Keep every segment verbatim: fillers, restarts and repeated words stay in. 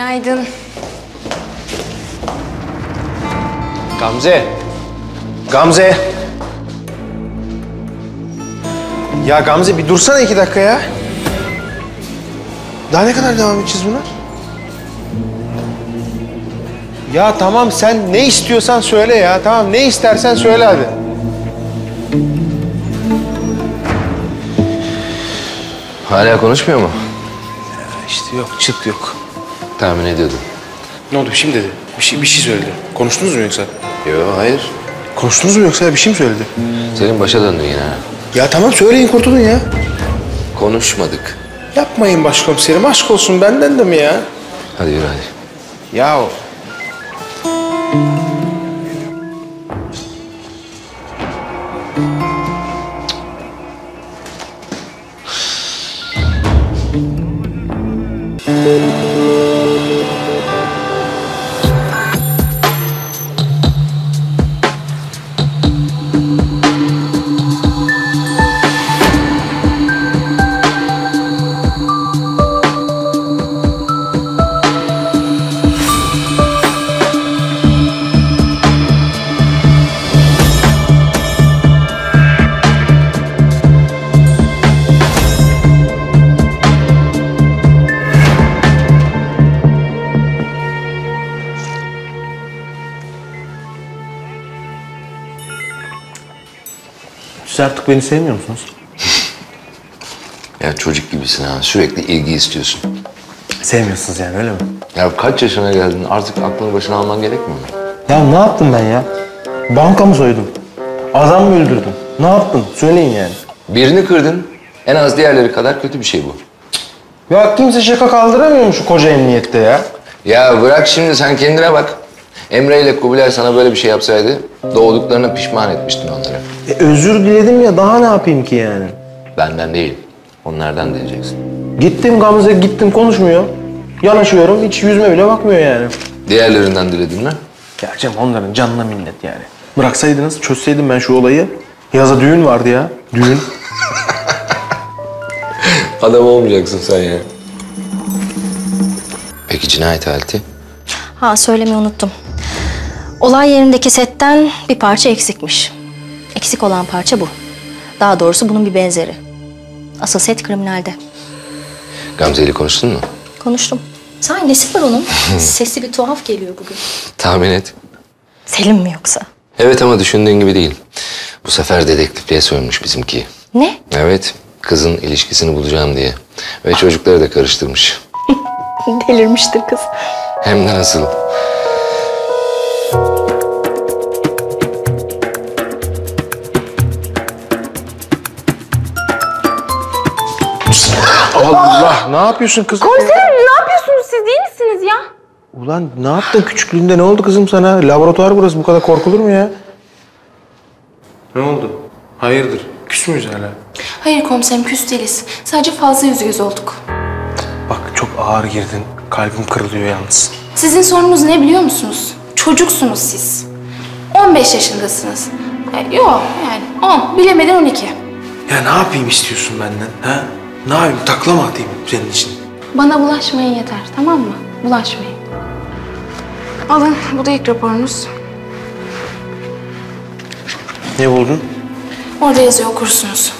Günaydın. Gamze. Gamze. Ya Gamze bir dursana iki dakika ya. Daha ne kadar devam edeceğiz buna? Ya tamam sen ne istiyorsan söyle ya. Tamam ne istersen söyle hadi. Hala konuşmuyor mu? İşte yok, çıt yok. Tahmin ediyordum. Ne oldu, bir şey mi dedi? Bir şey, bir şey söyledi. Konuştunuz mu yoksa? Yok, hayır. Konuştunuz mu yoksa? Bir şey mi söyledi? Senin başa döndün yine ha. Ya tamam, söyleyin kurtulun ya. Konuşmadık. Yapmayın başkomiserim, aşk olsun benden de mi ya? Hadi yürü hadi. Yahu. Siz artık beni sevmiyor musunuz? Ya çocuk gibisin ha. Sürekli ilgi istiyorsun. Sevmiyorsunuz yani öyle mi? Ya kaç yaşına geldin? Artık aklını başına alman gerekmiyor mu? Ya ne yaptım ben ya? Banka mı soydum? Adam mı öldürdüm? Ne yaptım? Söyleyin yani. Birini kırdın. En az diğerleri kadar kötü bir şey bu. Ya kimse şaka kaldıramıyor mu şu koca emniyette ya? Ya bırak şimdi sen kendine bak. Emre ile Kubilay sana böyle bir şey yapsaydı, doğduklarına pişman etmiştin onları. E, özür diledim ya, daha ne yapayım ki yani? Benden değil, onlardan diyeceksin. Gittim Gamze, gittim konuşmuyor. Yanaşıyorum, hiç yüzüme bile bakmıyor yani. Diğerlerinden diledin mi? Ya canım, onların canına minnet yani. Bıraksaydınız, çözseydim ben şu olayı. Yaza düğün vardı ya, düğün. Adam olmayacaksın sen ya. Peki cinayet aleti? Ha, söylemeyi unuttum. Olay yerindeki setten bir parça eksikmiş. Eksik olan parça bu. Daha doğrusu bunun bir benzeri. Asıl set kriminalde. Gamze ile konuştun mu? Konuştum. Sahi nesi var onun? Sesi bir tuhaf geliyor bugün. Tahmin et. Selim mi yoksa? Evet ama düşündüğün gibi değil. Bu sefer dedektifliğe soyunmuş bizimki. Ne? Evet. Kızın ilişkisini bulacağım diye. Ve çocukları da karıştırmış. Delirmiştir kız. Hem de nasıl? Allah! Ne yapıyorsun kızım? Komiserim ne yapıyorsunuz? Siz değil misiniz ya? Ulan ne yaptın küçüklüğünde? Ne oldu kızım sana? Laboratuvar burası. Bu kadar korkulur mu ya? Ne oldu? Hayırdır? Küs müyüz hala? Hayır komiserim küs değiliz. Sadece fazla yüz göz olduk. Bak çok ağır girdin. Kalbim kırılıyor yalnız. Sizin sorunuz ne biliyor musunuz? Çocuksunuz siz. on beş yaşındasınız. E, yok yani on, bilemeden on iki. Ya ne yapayım istiyorsun benden ha? Ne yapayım, takla mı atayım senin için? Bana bulaşmayın yeter, tamam mı? Bulaşmayın. Alın, bu da ilk raporunuz. Ne buldun? Orada yazıyor, okursunuz.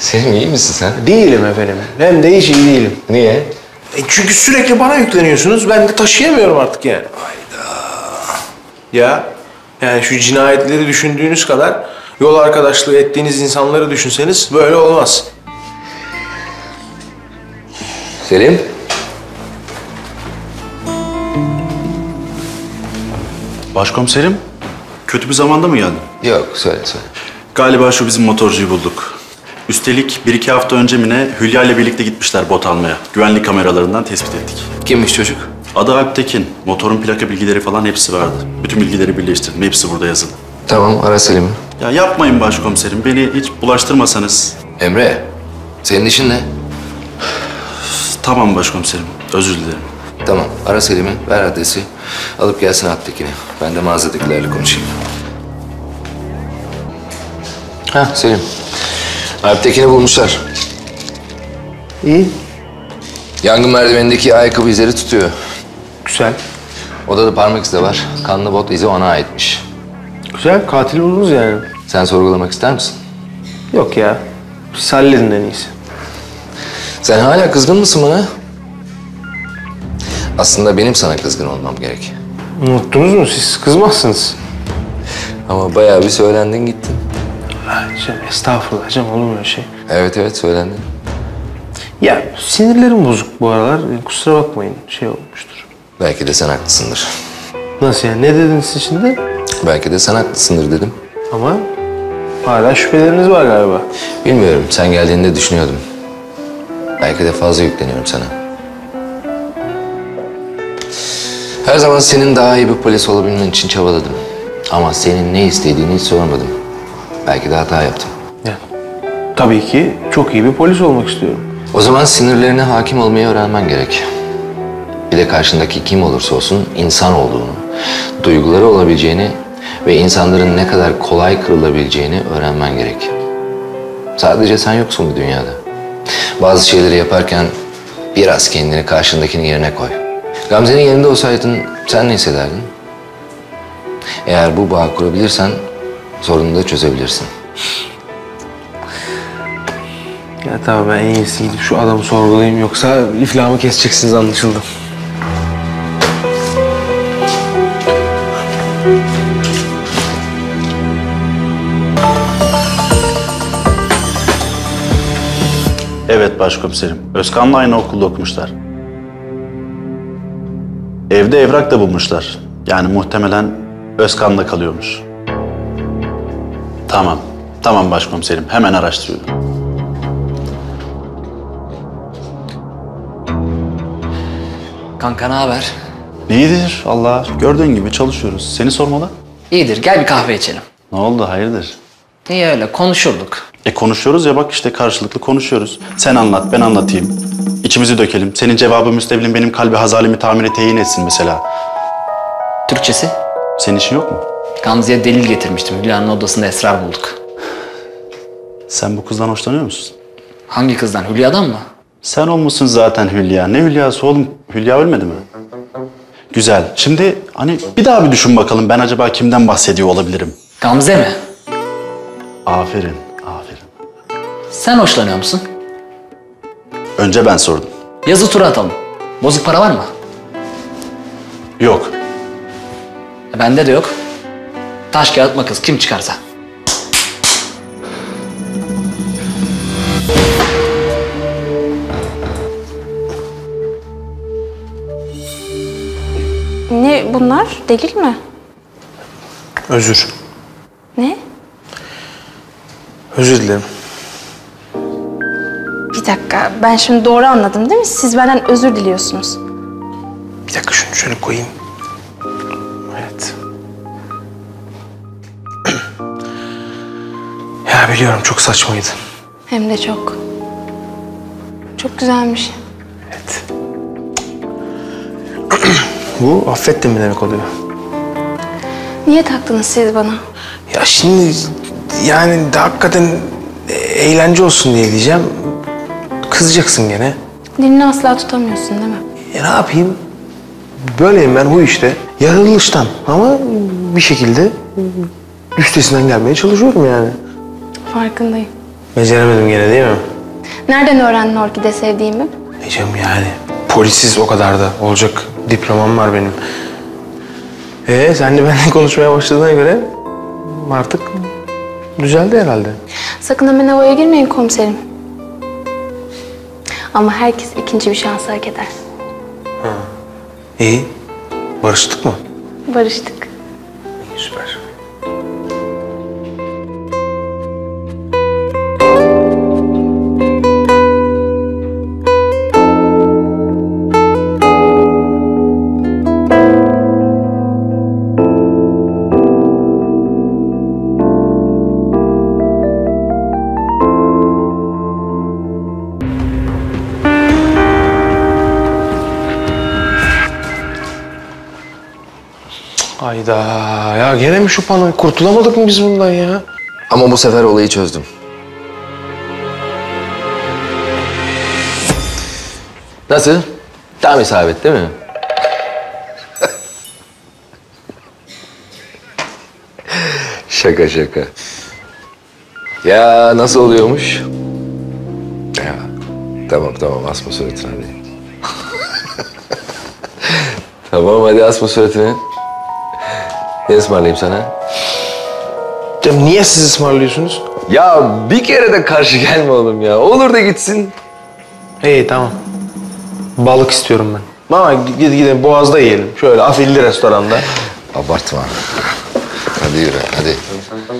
Selim iyi misin sen? Değilim efendim. Hem de hiç iyi değilim. Niye? E çünkü sürekli bana yükleniyorsunuz. Ben de taşıyamıyorum artık yani. Hayda. Ya yani şu cinayetleri düşündüğünüz kadar yol arkadaşlığı ettiğiniz insanları düşünseniz böyle olmaz. Selim. Başkomiserim, kötü bir zamanda mı geldin? Yok, söyle söyle. Galiba şu bizim motorcuyu bulduk. Üstelik bir iki hafta önce mine Hülya ile birlikte gitmişler bot almaya. Güvenlik kameralarından tespit ettik. Kimmiş çocuk? Adı Alptekin. Motorun plaka bilgileri falan hepsi vardı. Bütün bilgileri birleştirdim. Hepsi burada yazılı. Tamam, ara Selim'i. Ya yapmayın başkomiserim. Beni hiç bulaştırmasanız. Emre, senin işin ne? Tamam başkomiserim. Özür dilerim. Tamam, ara Selim'i. Ver adresi. Alıp gelsin Alptekin'i. Ben de mağazadakilerle konuşayım. Ha Selim. Alptekin'i bulmuşlar. İyi. Yangın merdivenindeki ayakkabı izleri tutuyor. Güzel. Odada parmak izi de var. Kanlı bot izi ona aitmiş. Güzel. Katili buldunuz yani. Sen sorgulamak ister misin? Yok ya. Siz halledin en iyisi. Sen hala kızgın mısın bana? Aslında benim sana kızgın olmam gerek. Unuttunuz mu? Siz kızmazsınız. Ama bayağı bir söylendin gittin. Canım, estağfurullah canım, olur mu öyle şey? Evet evet, söylendin. Ya sinirlerim bozuk bu aralar. Kusura bakmayın, şey olmuştur. Belki de sen haklısındır. Nasıl yani? Ne dediniz içinde? Belki de sen haklısındır dedim. Ama hala şüpheleriniz var galiba. Bilmiyorum. Sen geldiğinde düşünüyordum. Belki de fazla yükleniyorum sana. Her zaman senin daha iyi bir polis olabilmen için çabaladım. Ama senin ne istediğini hiç sormadım. Belki de hata yaptım. Ya, tabii ki çok iyi bir polis olmak istiyorum. O zaman sinirlerine hakim olmayı öğrenmen gerek. Bir de karşındaki kim olursa olsun insan olduğunu, duyguları olabileceğini ve insanların ne kadar kolay kırılabileceğini öğrenmen gerek. Sadece sen yoksun bu dünyada. Bazı şeyleri yaparken biraz kendini karşındakinin yerine koy. Gamze'nin yerinde olsaydın sen ne hissederdin? Eğer bu bağı kurabilirsen sorununu da çözebilirsin. Ya tamam, ben en iyisi gidip şu adamı sorgulayayım, yoksa iflamı keseceksiniz anlaşıldı. Evet başkomiserim. Özkan'la aynı okulda okumuşlar. Evde evrak da bulmuşlar. Yani muhtemelen Özkan'la kalıyormuş. Tamam. Tamam başkomiserim. Hemen araştırıyorum. Kanka ne haber? İyidir Allah. Gördüğün gibi çalışıyoruz. Seni sormalı. İyidir. Gel bir kahve içelim. Ne oldu? Hayırdır? İyi öyle. Konuşurduk. E konuşuyoruz ya, bak işte karşılıklı konuşuyoruz. Sen anlat, ben anlatayım. İçimizi dökelim. Senin cevabı müstevlim, benim kalbi hazalimi tamire teyin etsin mesela. Türkçesi? Senin işin yok mu? Gamze'ye delil getirmiştim. Hülya'nın odasında esrar bulduk. Sen bu kızdan hoşlanıyor musun? Hangi kızdan? Hülya'dan mı? Sen olmuşsun zaten Hülya. Ne Hülya'sı oğlum? Hülya ölmedi mi? Güzel. Şimdi hani bir daha bir düşün bakalım. Ben acaba kimden bahsediyor olabilirim? Gamze mi? Aferin. Sen hoşlanıyor musun? Önce ben sordum. Yazı tura atalım. Bozuk para var mı? Yok. E bende de yok. Taş kağıt makas, kim çıkarsa. Ne bunlar? Delil mi? Özür. Ne? Özür dilerim. Bir dakika, ben şimdi doğru anladım değil mi? Siz benden özür diliyorsunuz. Bir dakika, şunu şöyle koyayım. Evet. Ya biliyorum, çok saçmaydı. Hem de çok. Çok güzelmiş. Evet. Bu affettim mi demek oluyor? Niye taktınız siz bana? Ya şimdi yani hakikaten eğlence olsun diye diyeceğim. Kızacaksın gene. Dilini asla tutamıyorsun değil mi? E ne yapayım? Böyleyim ben, bu işte. Yaratılıştan ama bir şekilde üstesinden gelmeye çalışıyorum yani. Farkındayım. Beceremedim gene değil mi? Nereden öğrendin orkide sevdiğimi? Ecem yani polisiz o kadar da olacak diplomam var benim. Ee sen de benimle konuşmaya başladığına göre artık düzeldi herhalde. Sakın hemen havaya girmeyin komiserim. Ama herkes ikinci bir şans hak eder. Ha. İyi. Barıştık mı? Barıştık. Süper. Hayda, ya gene mi şu panoyu? Kurtulamadık mı biz bundan ya? Ama bu sefer olayı çözdüm. Nasıl? Tam isabet değil mi? Şaka şaka. Ya nasıl oluyormuş? Ya tamam tamam asma suratını hadi. Tamam hadi asma suratını. Ne ısmarlayayım sana? Canım niye siz ısmarlıyorsunuz? Ya bir kere de karşı gelme oğlum ya. Olur da gitsin. İyi tamam. Balık istiyorum ben. Ama gidip gidip Boğaz'da yiyelim. Şöyle afilli restoranda. Abartma. Hadi yürü hadi.